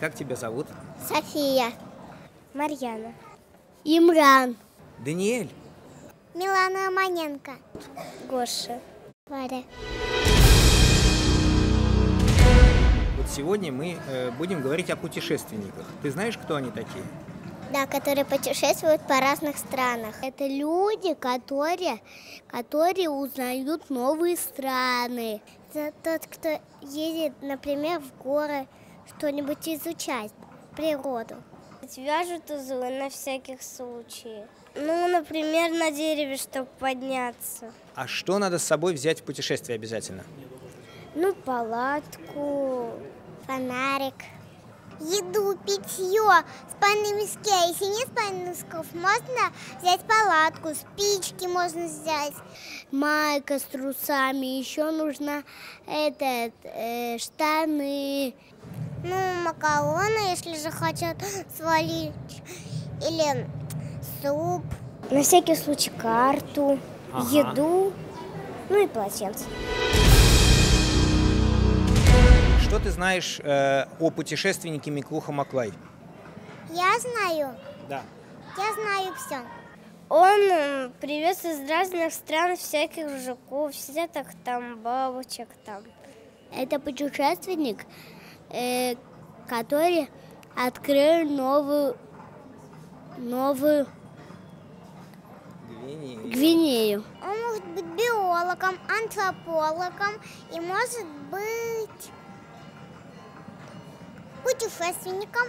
Как тебя зовут? София. Марьяна. Имран. Даниэль. Милана Маненко. Гоша. Варя. Вот сегодня мы будем говорить о путешественниках. Ты знаешь, кто они такие? Да, которые путешествуют по разных странах. Это люди, которые узнают новые страны. Это тот, кто едет, например, в горы, что-нибудь изучать, природу. Вяжут узлы на всяких случаях. Ну, например, на дереве, чтобы подняться. А что надо с собой взять в путешествие обязательно? Ну, палатку, фонарик. Еду, питье, спальные миски. А если нет спальных мисков, можно взять палатку, спички можно взять. Майка с трусами, еще нужно штаны. Ну, макароны, если захотят свалить. Или суп. На всякий случай карту, еду, ну и полотенце. Что ты знаешь о путешественнике Миклухо-Маклай? Я знаю. Да. Я знаю все. Он привез из разных стран всяких жуков, всяких там бабочек там. Это путешественник, который открыл новую Гвинею. Он может быть биологом, антропологом и может быть путешественником.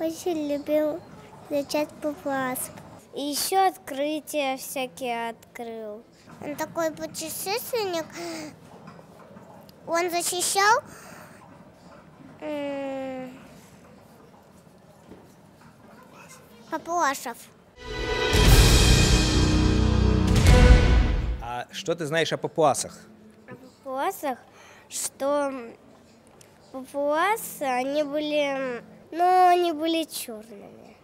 Очень любил изучать папуасов. И еще открытия всякие открыл. Он такой путешественник. Он защищал папуасов. А что ты знаешь о папуасах? О папуасах? Что папуасы, они были черными.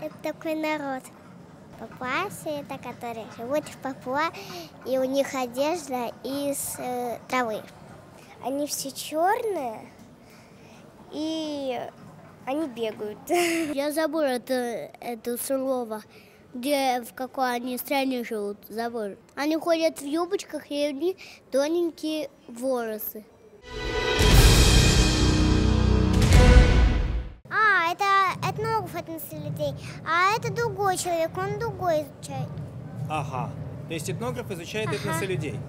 Это такой народ. Папуасы — это которые живут в Папуа, и у них одежда из травы. Они все черные, и они бегают. Я забыла это слово, в какой они стране живут, забыла. Они ходят в юбочках, и у них тоненькие волосы. Это этнограф относится людей, а это другой человек, он другой изучает. Ага, то есть этнограф изучает этносы людей.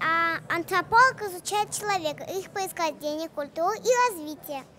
А антрополог изучает человека, их происхождение, культуру и развитие.